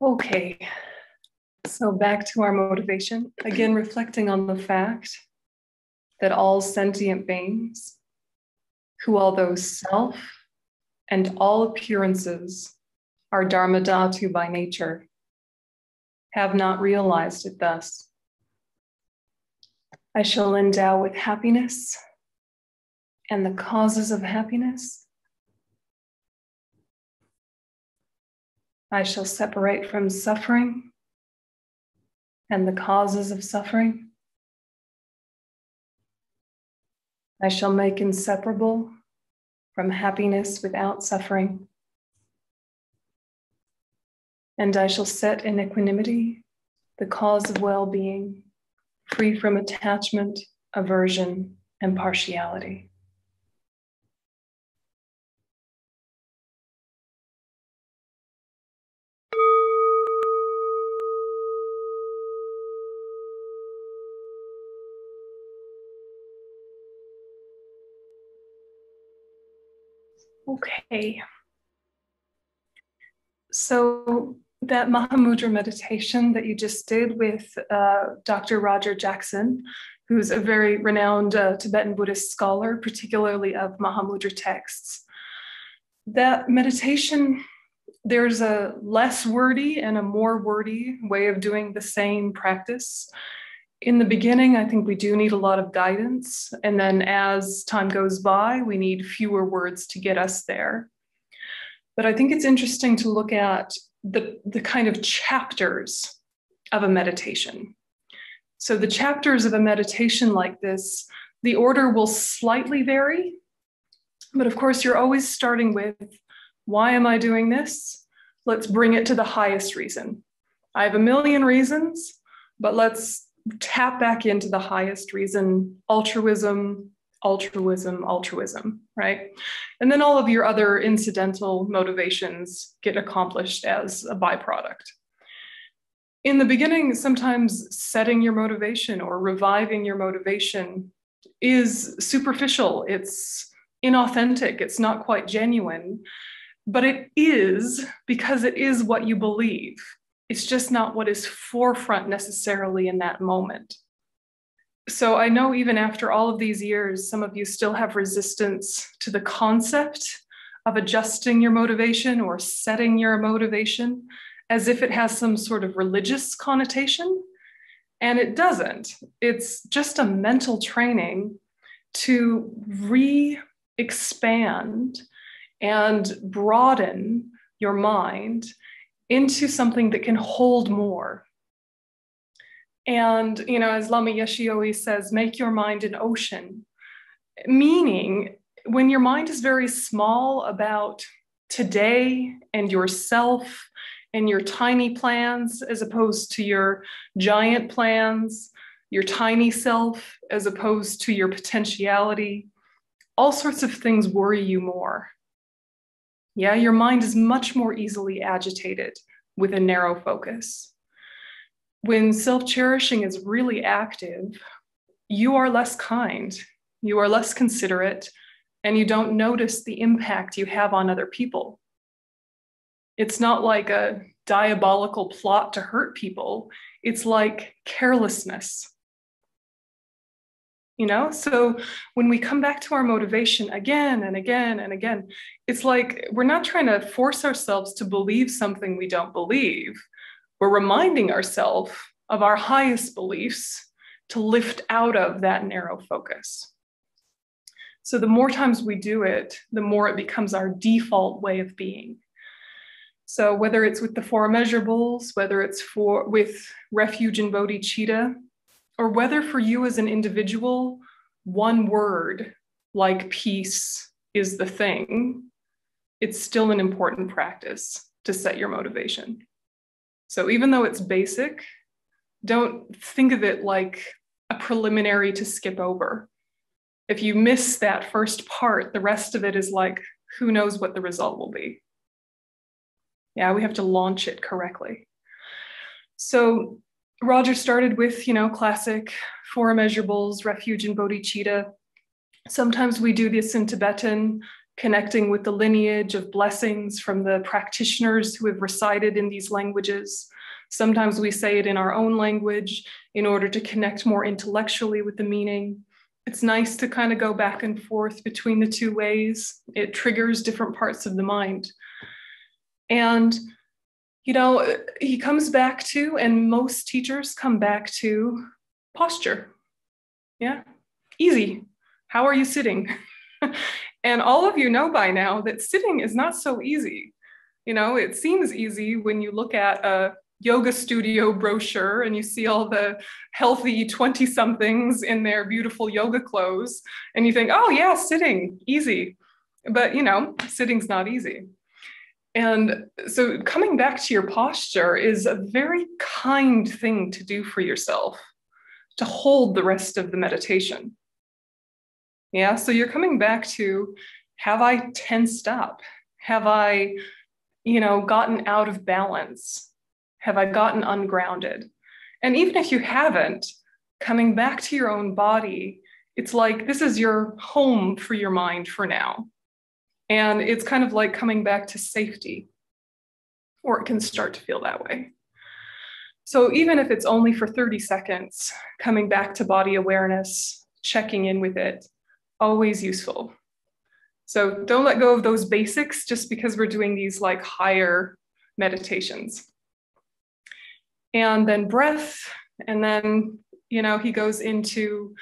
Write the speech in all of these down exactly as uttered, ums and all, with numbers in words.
Okay, so back to our motivation. Again, reflecting on the fact that all sentient beings, who although self and all appearances are Dharmadhatu by nature, have not realized it thus. I shall endow with happiness and the causes of happiness. I shall separate from suffering and the causes of suffering. I shall make inseparable from happiness without suffering. And I shall set in equanimity the cause of well-being, free from attachment, aversion, and partiality. Okay, so that Mahamudra meditation that you just did with uh, Doctor Roger Jackson, who's a very renowned uh, Tibetan Buddhist scholar, particularly of Mahamudra texts. That meditation, there's a less wordy and a more wordy way of doing the same practice. In the beginning, I think we do need a lot of guidance. And then as time goes by, we need fewer words to get us there. But I think it's interesting to look at the, the kind of chapters of a meditation. So the chapters of a meditation like this, the order will slightly vary. But of course, you're always starting with, why am I doing this? Let's bring it to the highest reason. I have a million reasons, but let's tap back into the highest reason, altruism, altruism, altruism, right? And then all of your other incidental motivations get accomplished as a byproduct. In the beginning, sometimes setting your motivation or reviving your motivation is superficial, it's inauthentic, it's not quite genuine, but it is because it is what you believe. It's just not what is forefront necessarily in that moment. So I know even after all of these years, some of you still have resistance to the concept of adjusting your motivation or setting your motivation as if it has some sort of religious connotation. And it doesn't. It's just a mental training to re-expand and broaden your mind into something that can hold more. And, you know, as Lama Yeshe always says, make your mind an ocean. Meaning, when your mind is very small about today and yourself and your tiny plans, as opposed to your giant plans, your tiny self, as opposed to your potentiality, all sorts of things worry you more. Yeah, your mind is much more easily agitated with a narrow focus. When self-cherishing is really active, you are less kind, you are less considerate, and you don't notice the impact you have on other people. It's not like a diabolical plot to hurt people. It's like carelessness. You know, so when we come back to our motivation again and again and again, it's like we're not trying to force ourselves to believe something we don't believe. We're reminding ourselves of our highest beliefs to lift out of that narrow focus. So the more times we do it, the more it becomes our default way of being. So whether it's with the Four Immeasurables, whether it's for with refuge in bodhicitta, or whether for you as an individual, one word like peace is the thing, it's still an important practice to set your motivation. So even though it's basic, don't think of it like a preliminary to skip over. If you miss that first part, the rest of it is like, who knows what the result will be. Yeah, we have to launch it correctly. So Roger started with, you know, classic Four Immeasurables, refuge in bodhicitta. Sometimes we do this in Tibetan connecting with the lineage of blessings from the practitioners who have recited in these languages. Sometimes we say it in our own language in order to connect more intellectually with the meaning. It's nice to kind of go back and forth between the two ways. It triggers different parts of the mind. And, you know, he comes back to, and most teachers come back to, posture. Yeah, easy. How are you sitting? And all of you know by now that sitting is not so easy. You know, it seems easy when you look at a yoga studio brochure and you see all the healthy twenty somethings in their beautiful yoga clothes and you think, oh yeah, sitting, easy. But you know, sitting's not easy. And so coming back to your posture is a very kind thing to do for yourself, to hold the rest of the meditation. Yeah, so you're coming back to, have I tensed up? Have I, you know, gotten out of balance? Have I gotten ungrounded? And even if you haven't, coming back to your own body, it's like this is your home for your mind for now. And it's kind of like coming back to safety, or it can start to feel that way. So even if it's only for thirty seconds, coming back to body awareness, checking in with it, always useful. So don't let go of those basics just because we're doing these like higher meditations. And then breath, and then, you know, he goes into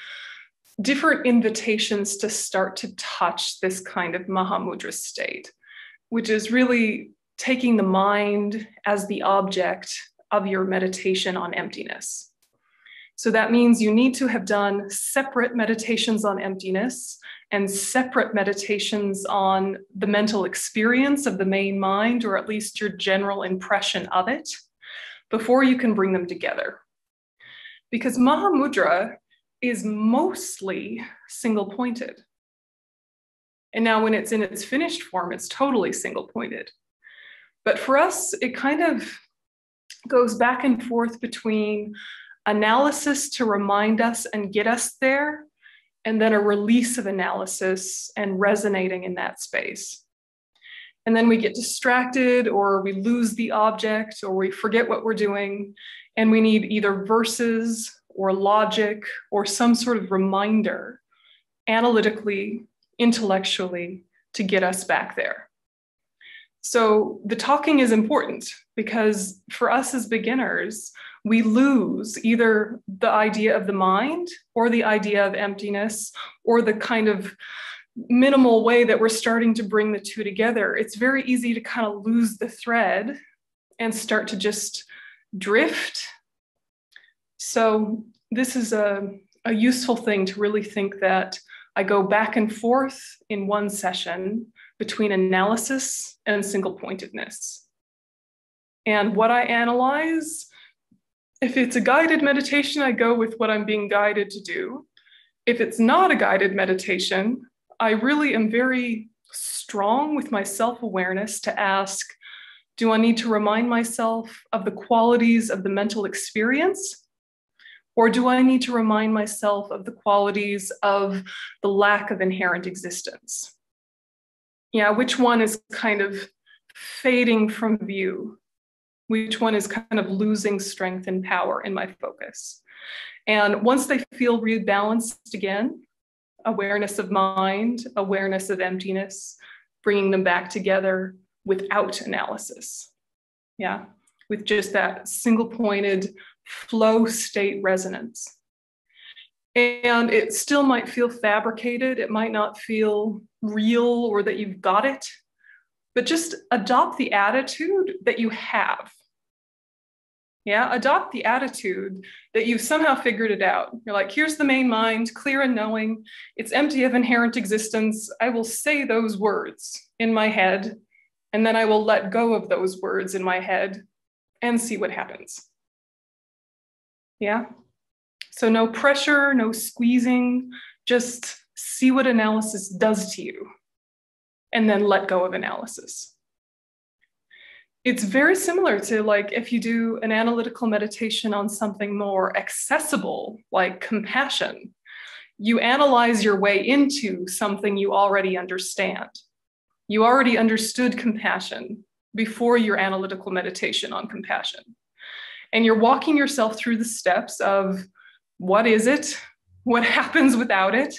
different invitations to start to touch this kind of Mahamudra state, which is really taking the mind as the object of your meditation on emptiness. So that means you need to have done separate meditations on emptiness and separate meditations on the mental experience of the main mind, or at least your general impression of it, before you can bring them together. Because Mahamudra is mostly single-pointed. And now when it's in its finished form, it's totally single-pointed. But for us, it kind of goes back and forth between analysis to remind us and get us there, and then a release of analysis and resonating in that space. And then we get distracted, or we lose the object, or we forget what we're doing, and we need either verses or logic or some sort of reminder analytically, intellectually, to get us back there. So the talking is important because for us as beginners, we lose either the idea of the mind or the idea of emptiness or the kind of minimal way that we're starting to bring the two together. It's very easy to kind of lose the thread and start to just drift. So this is a, a useful thing to really think that I go back and forth in one session between analysis and single pointedness. And what I analyze, if it's a guided meditation, I go with what I'm being guided to do. If it's not a guided meditation, I really am very strong with my self-awareness to ask, do I need to remind myself of the qualities of the mental experience? Or do I need to remind myself of the qualities of the lack of inherent existence? Yeah, which one is kind of fading from view? Which one is kind of losing strength and power in my focus? And once they feel rebalanced again, awareness of mind, awareness of emptiness, bringing them back together without analysis. Yeah, with just that single-pointed flow state resonance. And it still might feel fabricated. It might not feel real or that you've got it, but just adopt the attitude that you have. Yeah, adopt the attitude that you've somehow figured it out. You're like, here's the main mind, clear and knowing. It's empty of inherent existence. I will say those words in my head, and then I will let go of those words in my head and see what happens. Yeah, so no pressure, no squeezing, just see what analysis does to you, and then let go of analysis. It's very similar to like if you do an analytical meditation on something more accessible, like compassion, you analyze your way into something you already understand. You already understood compassion before your analytical meditation on compassion. And you're walking yourself through the steps of what is it? What happens without it?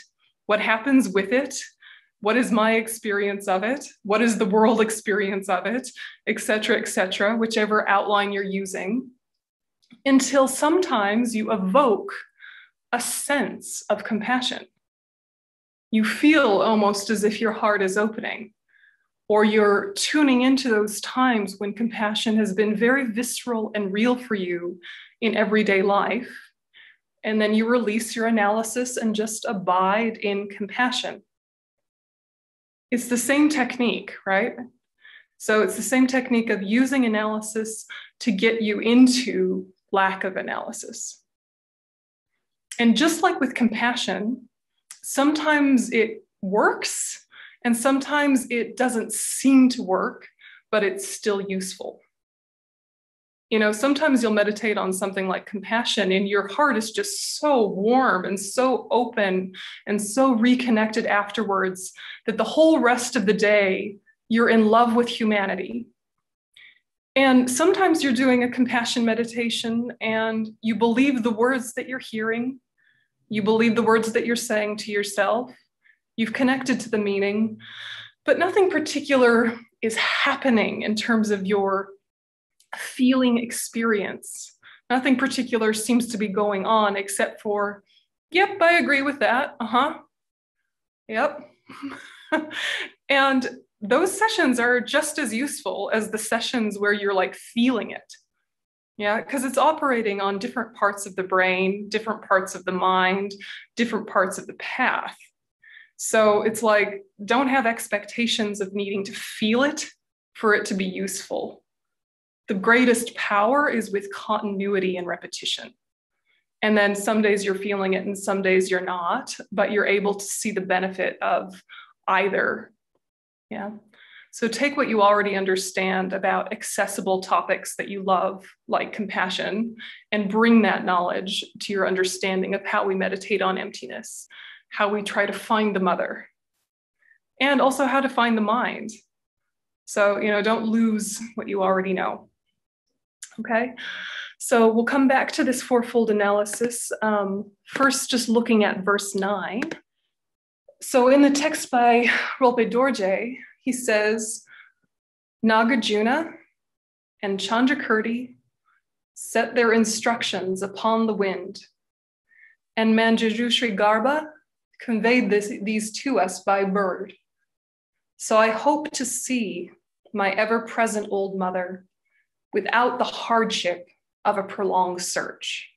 What happens with it? What is my experience of it? What is the world experience of it? Et cetera, et cetera, whichever outline you're using, until sometimes you evoke a sense of compassion. You feel almost as if your heart is opening, or you're tuning into those times when compassion has been very visceral and real for you in everyday life. And then you release your analysis and just abide in compassion. It's the same technique, right? So it's the same technique of using analysis to get you into lack of analysis. And just like with compassion, sometimes it works and sometimes it doesn't seem to work, but it's still useful. You know, sometimes you'll meditate on something like compassion and your heart is just so warm and so open and so reconnected afterwards that the whole rest of the day, you're in love with humanity. And sometimes you're doing a compassion meditation and you believe the words that you're hearing. You believe the words that you're saying to yourself. You've connected to the meaning, but nothing particular is happening in terms of your feeling experience. Nothing particular seems to be going on except for, yep, I agree with that. Uh-huh. Yep. And those sessions are just as useful as the sessions where you're like feeling it. Yeah, because it's operating on different parts of the brain, different parts of the mind, different parts of the path. So it's like, don't have expectations of needing to feel it for it to be useful. The greatest power is with continuity and repetition. And then some days you're feeling it and some days you're not, but you're able to see the benefit of either. Yeah. So take what you already understand about accessible topics that you love, like compassion, and bring that knowledge to your understanding of how we meditate on emptiness, how we try to find the mother, and also how to find the mind. So, you know, don't lose what you already know. Okay, so we'll come back to this fourfold analysis. Um, first, just looking at verse nine. So in the text by Rolpe Dorje, he says, Nagarjuna and Chandrakirti set their instructions upon the wind, and Manjushri Garba conveyed this, these to us by bird. So I hope to see my ever-present old mother without the hardship of a prolonged search.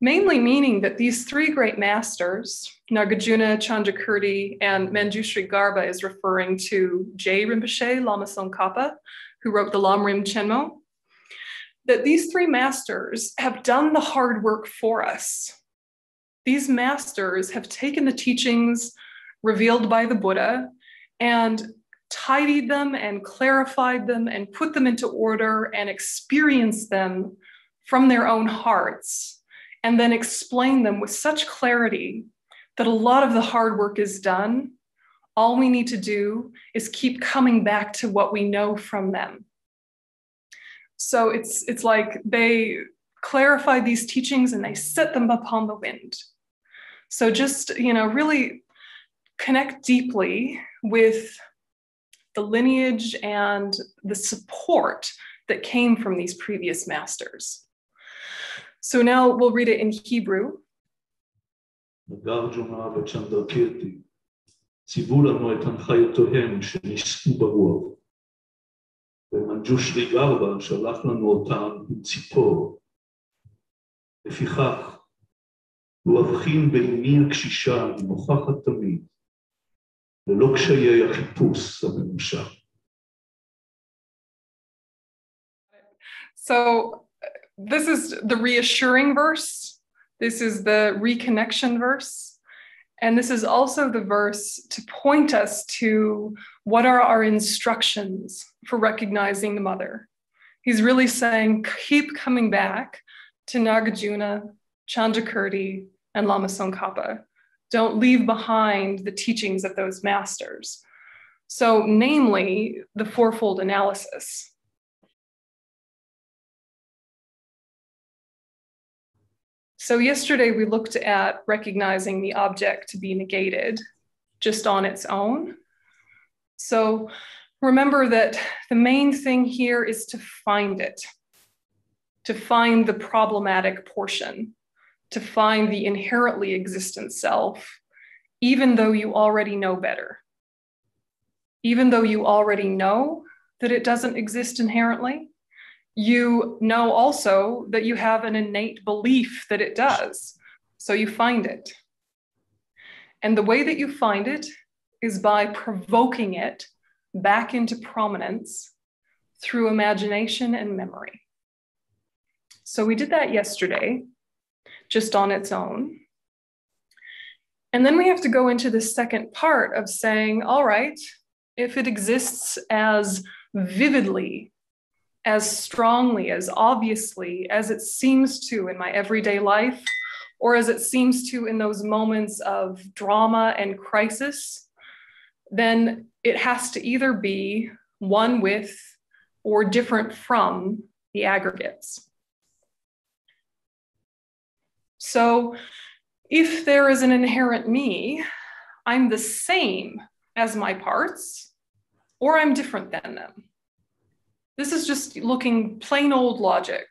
Mainly meaning that these three great masters, Nagarjuna, Chandrakirti, and Manjushri Garba, is referring to Jay Rinpoche, Lama Tsongkhapa, who wrote the Lam Rimchenmo, that these three masters have done the hard work for us. These masters have taken the teachings revealed by the Buddha and tidied them and clarified them and put them into order and experienced them from their own hearts, and then explain them with such clarity that a lot of the hard work is done. All we need to do is keep coming back to what we know from them. So it's, it's like they clarify these teachings and they set them upon the wind. So just, you know, really connect deeply with the lineage and the support that came from these previous masters. So now we'll read it in Hebrew. Nagarjuna v'Chandrakirti, tzivu lanu et hanchayotohem shenis'u baruach. Manjushri Garba shalach lanu otam im tzipor. לפיכך, לו הבחין באימי הקשישה נוכחת תמיד, ללא קשיי החיפוש הממושך. So this is the reassuring verse. This is the reconnection verse. And this is also the verse to point us to what are our instructions for recognizing the mother. He's really saying, keep coming back to Nagarjuna, Chandrakirti, and Lama Tsongkhapa. Don't leave behind the teachings of those masters. So namely, the fourfold analysis. So yesterday we looked at recognizing the object to be negated just on its own. So remember that the main thing here is to find it, to find the problematic portion, to find the inherently existent self, even though you already know better, even though you already know that it doesn't exist inherently. You know also that you have an innate belief that it does. So you find it. And the way that you find it is by provoking it back into prominence through imagination and memory. So we did that yesterday, just on its own. And then we have to go into the second part of saying, all right, if it exists as vividly, as strongly, as obviously as it seems to in my everyday life, or as it seems to in those moments of drama and crisis, then it has to either be one with or different from the aggregates. So if there is an inherent me, I'm the same as my parts, or I'm different than them. This is just looking plain old logic.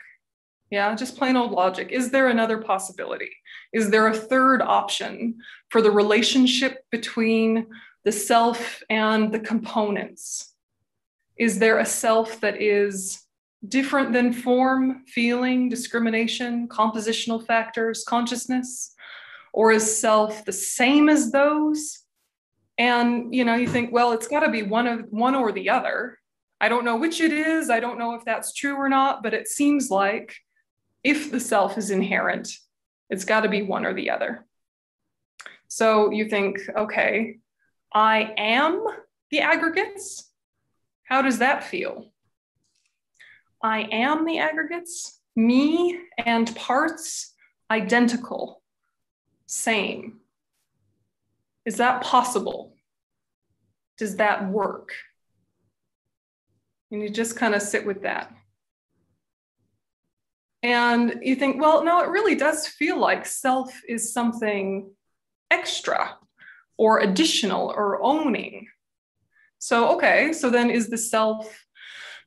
Yeah, just plain old logic. Is there another possibility? Is there a third option for the relationship between the self and the components? Is there a self that is different than form, feeling, discrimination, compositional factors, consciousness? Or is self the same as those? And, you know, you think, well, it's got to be one of one or the other. I don't know which it is. I don't know if that's true or not, but it seems like if the self is inherent, it's got to be one or the other. So you think, okay, I am the aggregates. How does that feel? I am the aggregates, me and parts identical, same. Is that possible? Does that work? And you just kind of sit with that. And you think, well, no, it really does feel like self is something extra or additional or owning. So, okay, so then is the self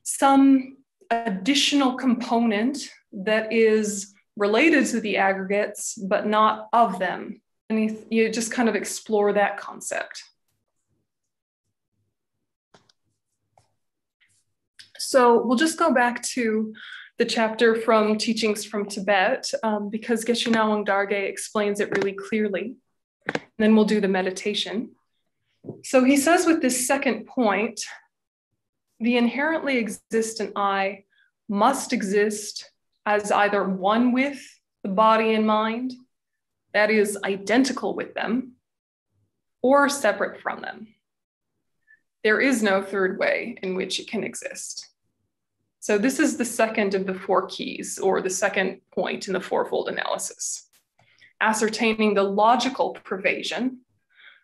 some additional component that is related to the aggregates, but not of them? And you, you just kind of explore that concept. So we'll just go back to the chapter from Teachings from Tibet, um, because Geshe Ngawang Dargyey explains it really clearly. And then we'll do the meditation. So he says with this second point, the inherently existent I must exist as either one with the body and mind, that is identical with them, or separate from them. There is no third way in which it can exist. So this is the second of the four keys, or the second point in the fourfold analysis, ascertaining the logical pervasion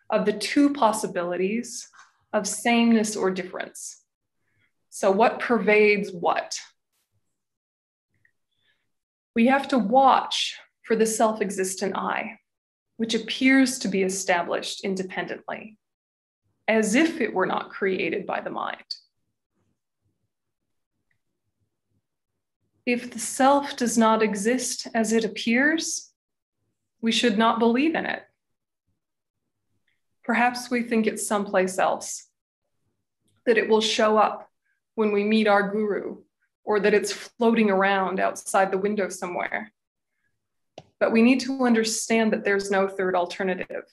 of the two possibilities of sameness or difference. So what pervades what? We have to watch for the self-existent I, which appears to be established independently, as if it were not created by the mind. If the self does not exist as it appears, we should not believe in it. Perhaps we think it's someplace else, that it will show up when we meet our guru, or that it's floating around outside the window somewhere. But we need to understand that there's no third alternative.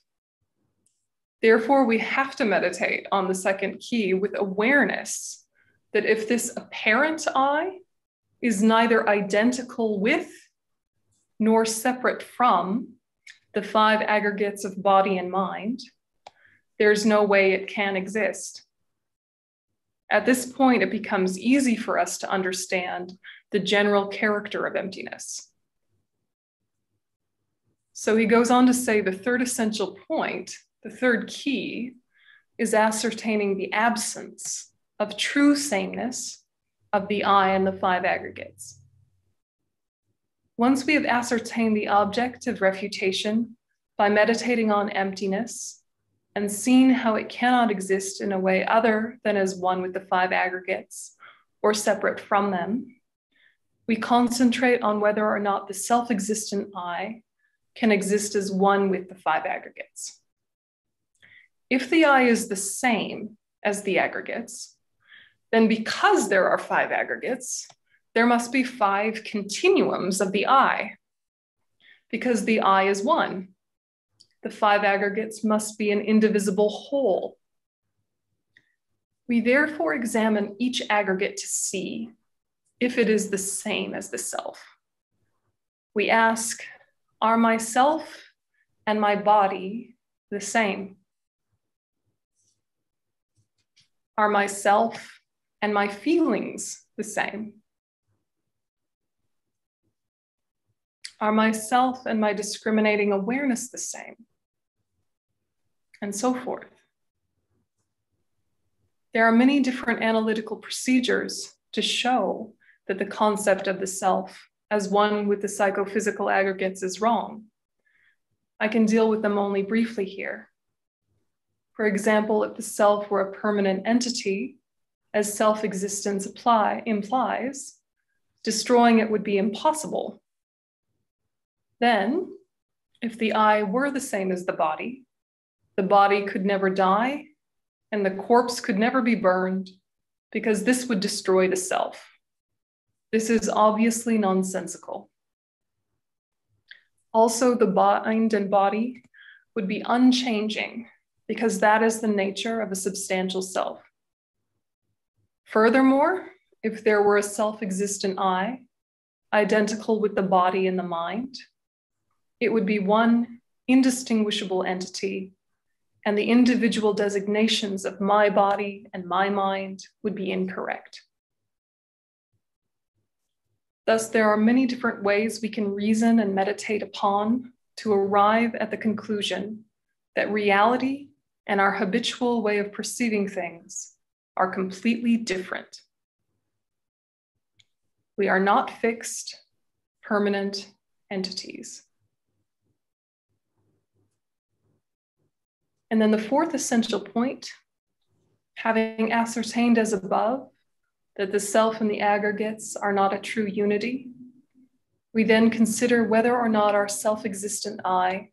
Therefore, we have to meditate on the second key with awareness that if this apparent I is neither identical with nor separate from the five aggregates of body and mind, there's no way it can exist. At this point, it becomes easy for us to understand the general character of emptiness. So he goes on to say the third essential point, the third key, is ascertaining the absence of true sameness of the I and the five aggregates. Once we have ascertained the object of refutation by meditating on emptiness and seen how it cannot exist in a way other than as one with the five aggregates or separate from them, we concentrate on whether or not the self-existent I can exist as one with the five aggregates. If the I is the same as the aggregates, then because there are five aggregates, there must be five continuums of the I, because the I is one. The five aggregates must be an indivisible whole. We therefore examine each aggregate to see if it is the same as the self. We ask, are myself and my body the same? Are myself and my feelings the same? Are myself and my discriminating awareness the same? And so forth. There are many different analytical procedures to show that the concept of the self as one with the psychophysical aggregates is wrong. I can deal with them only briefly here. For example, if the self were a permanent entity, as self-existence apply, implies, destroying it would be impossible. Then, if the I were the same as the body, the body could never die and the corpse could never be burned because this would destroy the self. This is obviously nonsensical. Also, the mind and body would be unchanging because that is the nature of a substantial self. Furthermore, if there were a self-existent I, identical with the body and the mind, it would be one indistinguishable entity, and the individual designations of my body and my mind would be incorrect. Thus, there are many different ways we can reason and meditate upon to arrive at the conclusion that reality and our habitual way of perceiving things are completely different. We are not fixed, permanent entities. And then the fourth essential point, having ascertained as above that the self and the aggregates are not a true unity, we then consider whether or not our self-existent I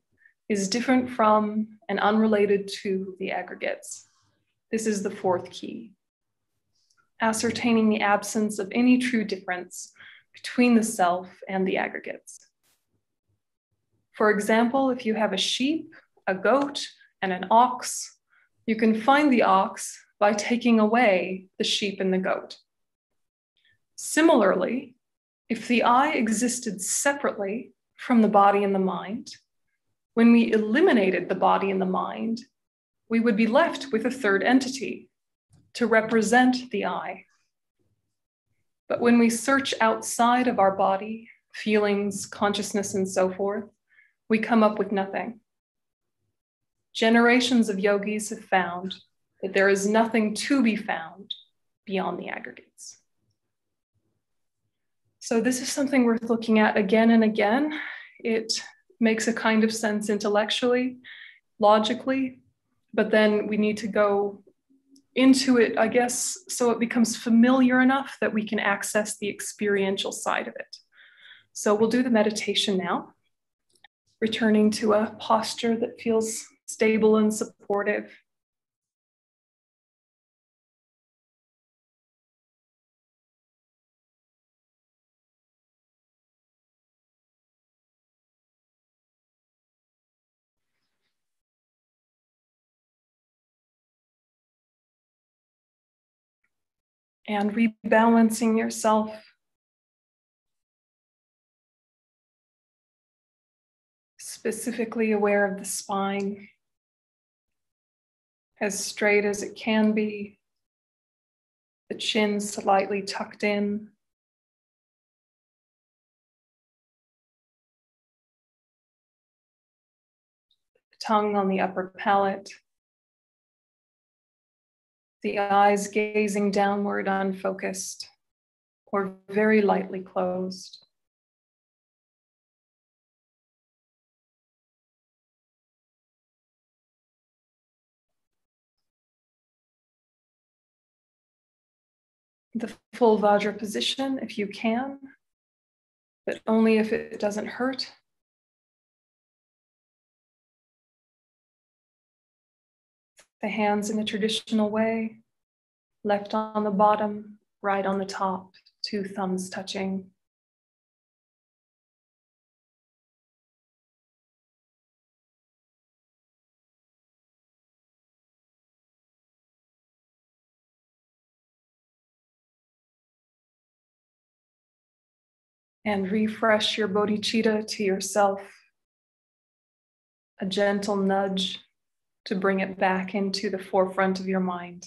is different from and unrelated to the aggregates. This is the fourth key, ascertaining the absence of any true difference between the self and the aggregates. For example, if you have a sheep, a goat, and an ox, you can find the ox by taking away the sheep and the goat. Similarly, if the I existed separately from the body and the mind, when we eliminated the body and the mind, we would be left with a third entity to represent the I. But when we search outside of our body, feelings, consciousness, and so forth, we come up with nothing. Generations of yogis have found that there is nothing to be found beyond the aggregates. So this is something worth looking at again and again. It makes a kind of sense intellectually, logically, but then we need to go into it, I guess, so it becomes familiar enough that we can access the experiential side of it. So we'll do the meditation now, returning to a posture that feels stable and supportive. And rebalancing yourself. Specifically aware of the spine, as straight as it can be, the chin slightly tucked in. The tongue on the upper palate, the eyes gazing downward unfocused or very lightly closed. The full Vajra position if you can, but only if it doesn't hurt. The hands in the traditional way, left on the bottom, right on the top, two thumbs touching. And refresh your bodhicitta to yourself, a gentle nudge to bring it back into the forefront of your mind.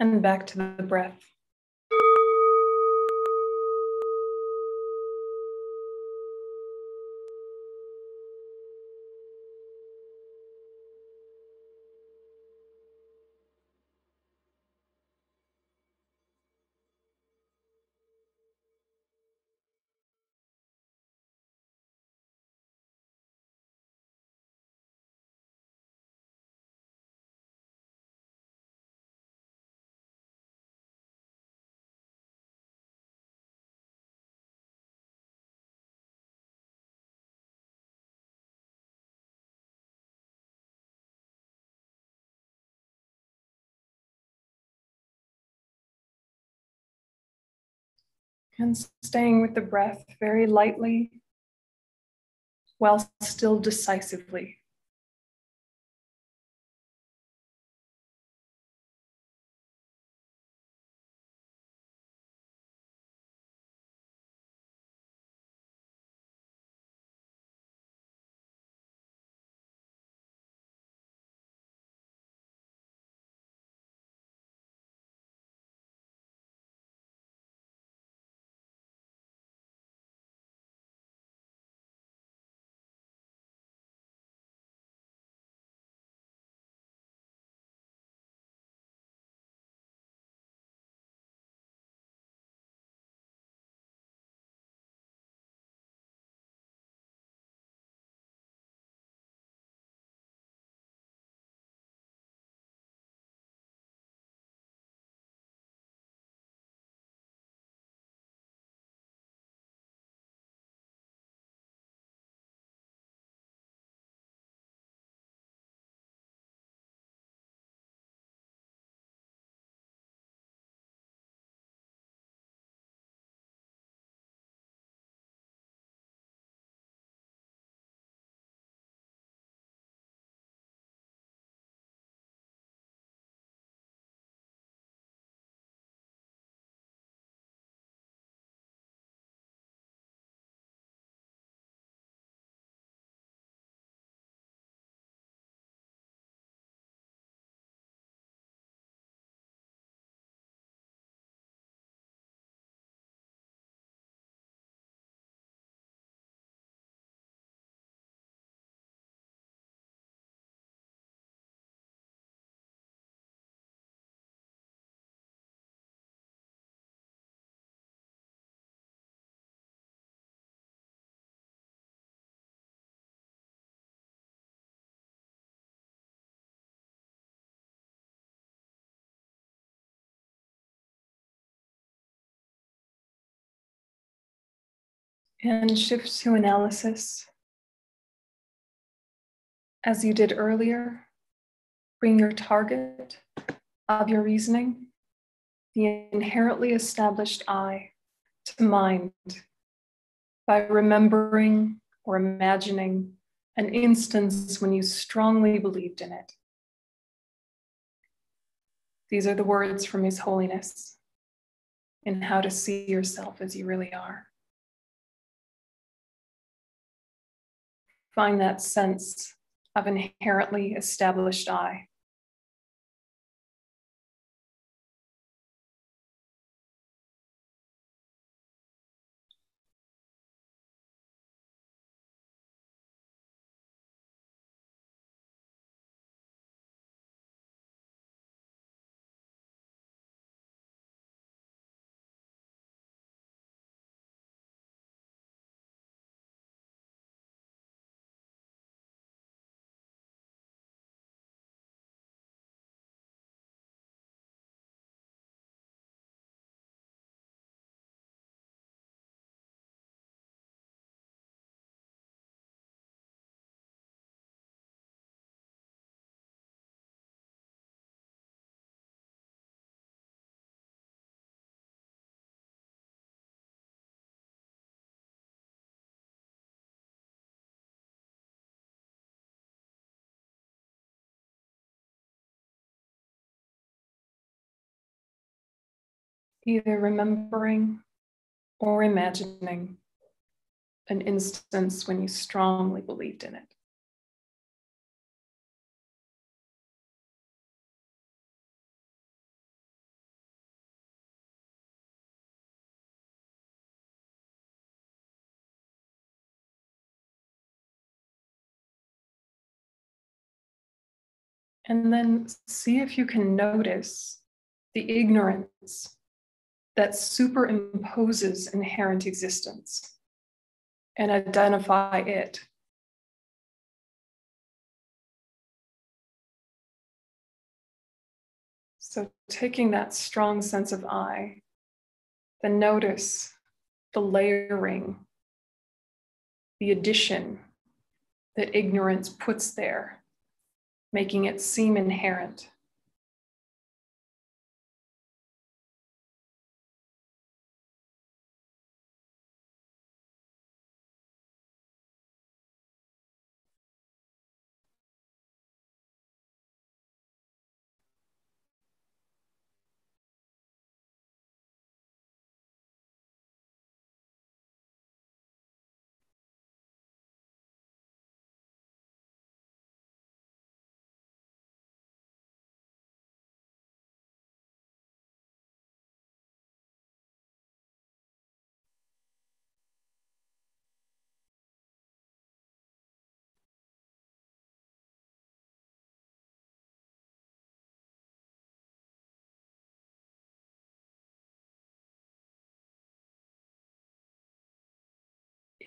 And back to the breath. And staying with the breath very lightly, while still decisively. And shift to analysis. As you did earlier, bring your target of your reasoning, the inherently established I, to mind by remembering or imagining an instance when you strongly believed in it. These are the words from His Holiness in How to See Yourself as You Really Are. find that sense of inherently established I. Either remembering or imagining an instance when you strongly believed in it. And then see if you can notice the ignorance that superimposes inherent existence and identify it. So taking that strong sense of I, then notice the layering, the addition that ignorance puts there, making it seem inherent.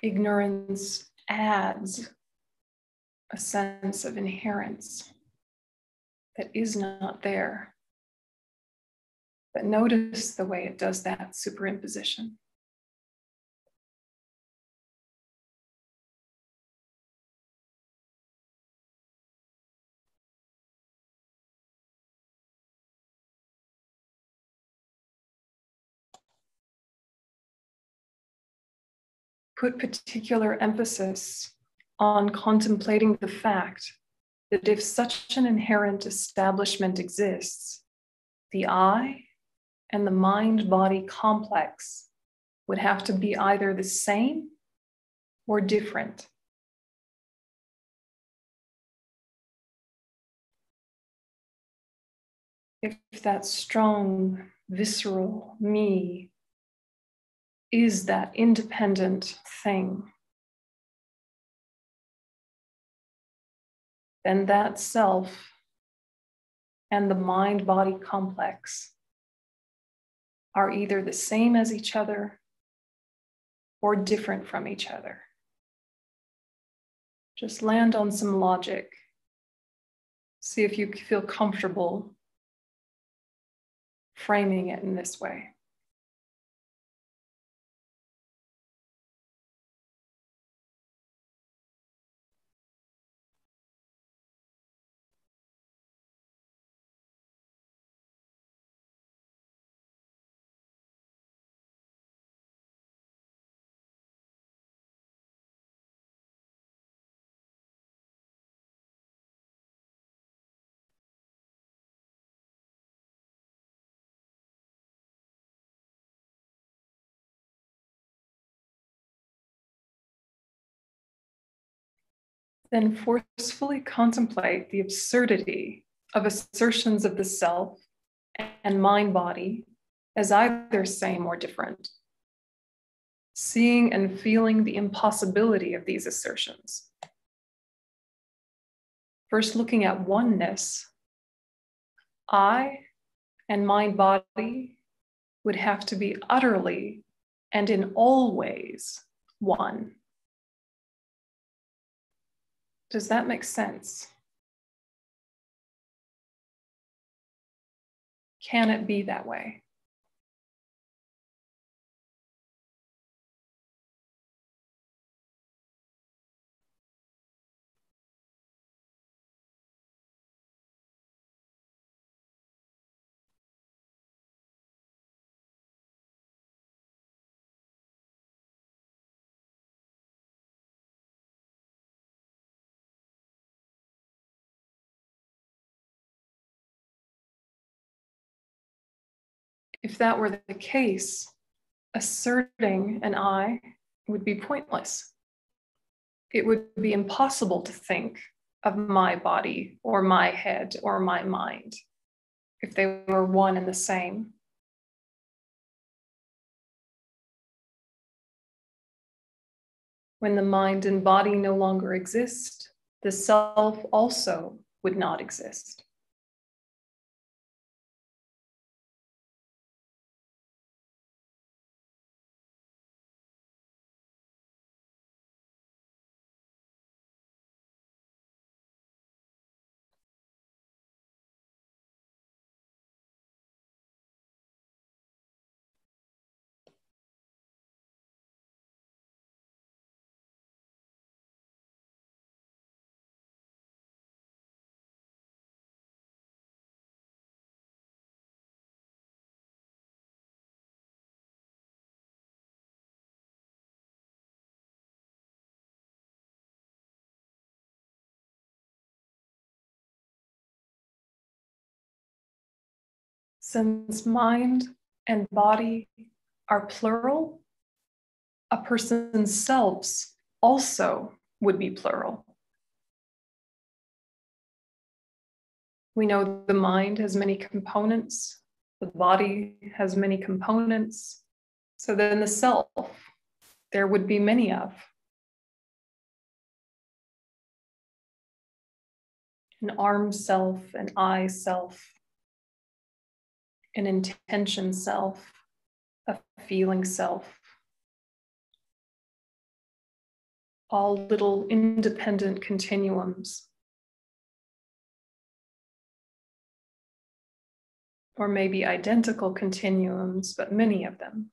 Ignorance adds a sense of inherence that is not there. But notice the way it does that superimposition. Put particular emphasis on contemplating the fact that if such an inherent establishment exists, the I and the mind-body complex would have to be either the same or different. If that strong, visceral me is that independent thing, then that self and the mind-body complex are either the same as each other or different from each other. Just land on some logic. See if you feel comfortable framing it in this way. then forcefully contemplate the absurdity of assertions of the self and mind-body as either same or different, seeing and feeling the impossibility of these assertions. First, looking at oneness, I and mind-body would have to be utterly and in all ways one. Does that make sense? Can it be that way? If that were the case, asserting an I would be pointless. It would be impossible to think of my body or my head or my mind if they were one and the same. When the mind and body no longer exist, the self also would not exist. Since mind and body are plural, a person's selves also would be plural. We know the mind has many components, the body has many components, so then the self there would be many of. An arm self, an eye self, an intention self, a feeling self, all little independent continuums, or maybe identical continuums, but many of them.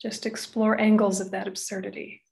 Just explore angles of that absurdity.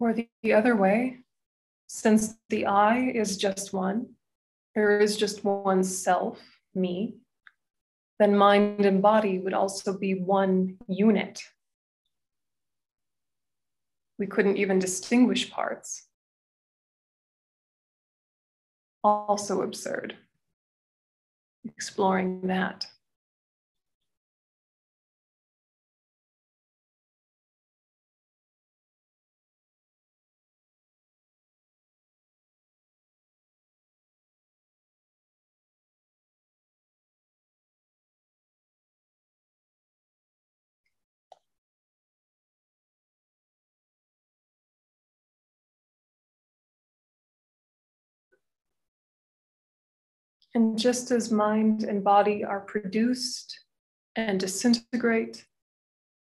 Or the other way, since the I is just one, there is just one self, me, then mind and body would also be one unit. We couldn't even distinguish parts. Also absurd. Exploring that. And just as mind and body are produced and disintegrate,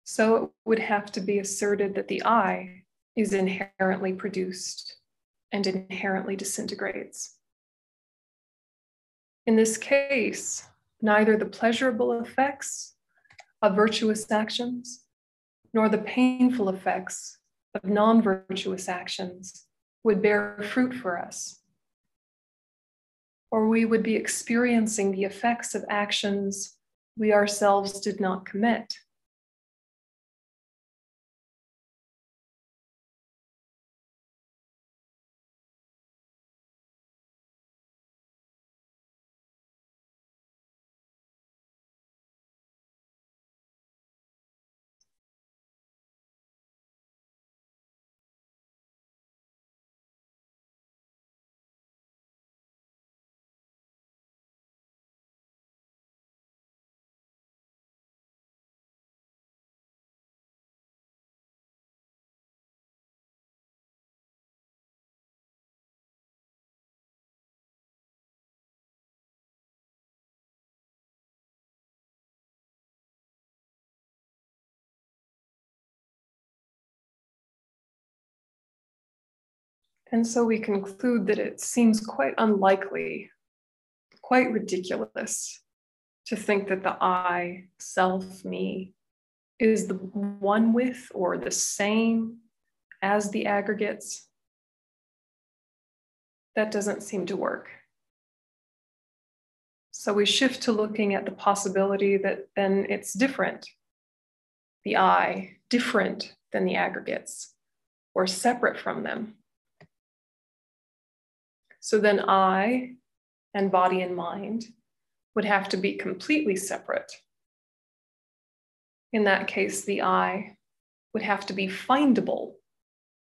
so it would have to be asserted that the I is inherently produced and inherently disintegrates. In this case, neither the pleasurable effects of virtuous actions nor the painful effects of non-virtuous actions would bear fruit for us, or we would be experiencing the effects of actions we ourselves did not commit. And so we conclude that it seems quite unlikely, quite ridiculous, to think that the I, self, me, is the one with or the same as the aggregates. That doesn't seem to work. So we shift to looking at the possibility that then it's different, the I, different than the aggregates, or separate from them. So then I and body and mind would have to be completely separate. In that case, the I would have to be findable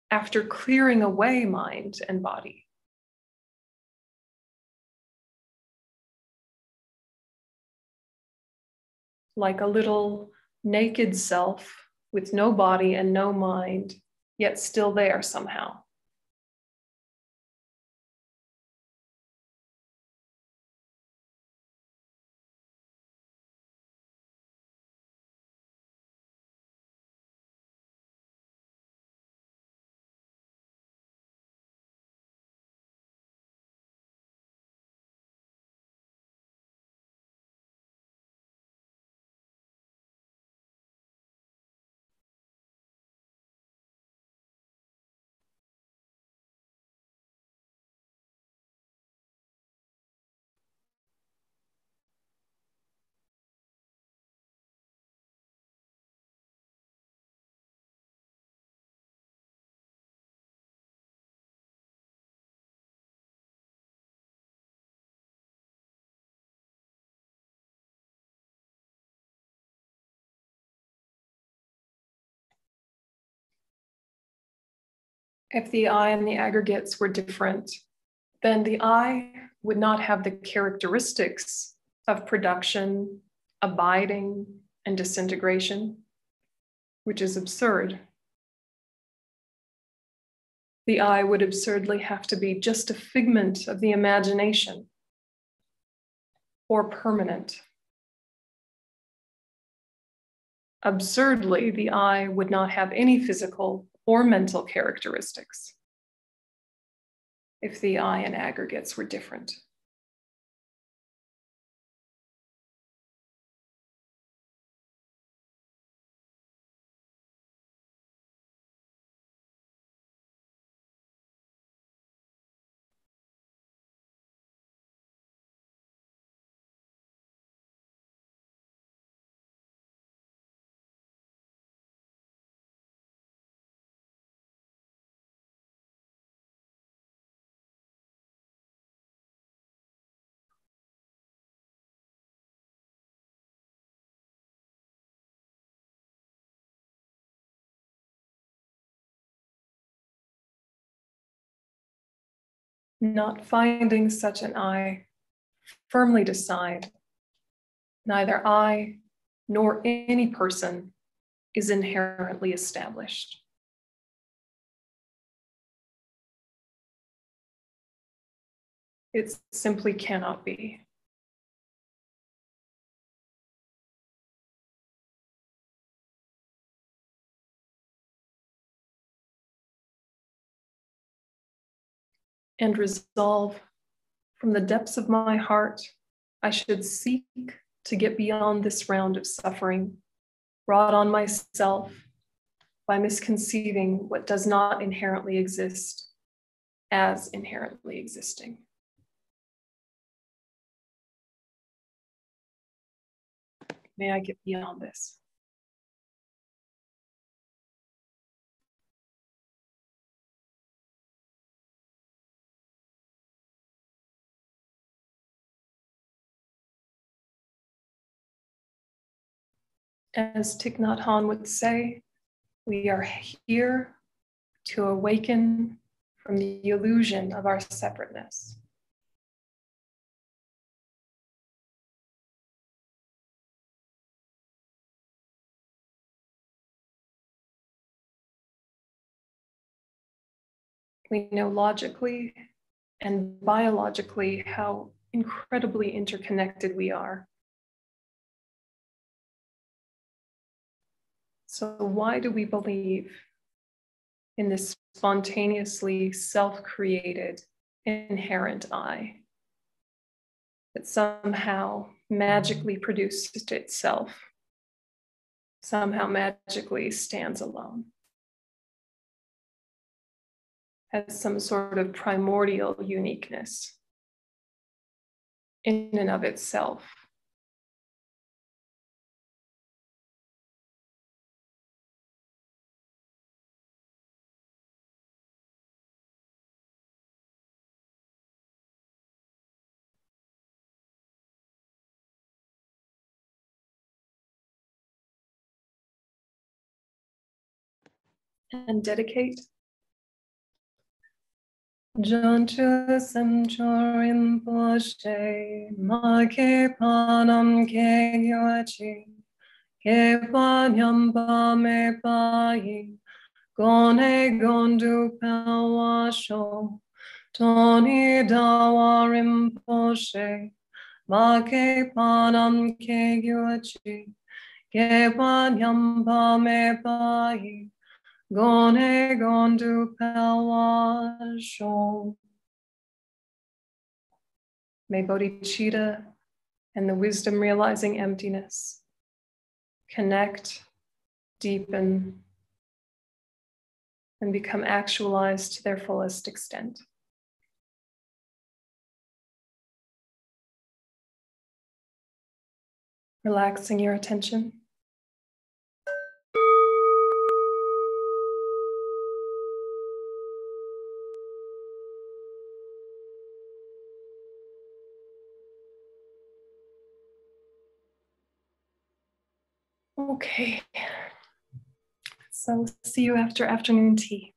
after clearing away mind and body. Like a little naked self with no body and no mind, yet still there somehow. If the I and the aggregates were different, then the I would not have the characteristics of production, abiding, and disintegration, which is absurd. The I would absurdly have to be just a figment of the imagination or permanent. Absurdly, the I would not have any physical or mental characteristics if the I and aggregates were different. Not finding such an I, firmly decide, neither I nor any person is inherently established. It simply cannot be. And resolve, from the depths of my heart, I should seek to get beyond this round of suffering, wrought on myself by misconceiving what does not inherently exist as inherently existing. May I get beyond this. As Thich Nhat Hanh would say, we are here to awaken from the illusion of our separateness. We know logically and biologically how incredibly interconnected we are. So why do we believe in this spontaneously self-created inherent I that somehow magically produced itself, somehow magically stands alone, has some sort of primordial uniqueness in and of itself? And dedicate. Janchu samchorim poshe, ma ke panam ke yuachi, ke panyam pa me payi, gone gondu pawasho, toni dawarim poshe, ma ke panam ke yuachi, ke panyam pa me payi. Gone gondu palwasho. May bodhicitta and the wisdom realizing emptiness connect, deepen, and become actualized to their fullest extent. Relaxing your attention. Okay, so see you after afternoon tea.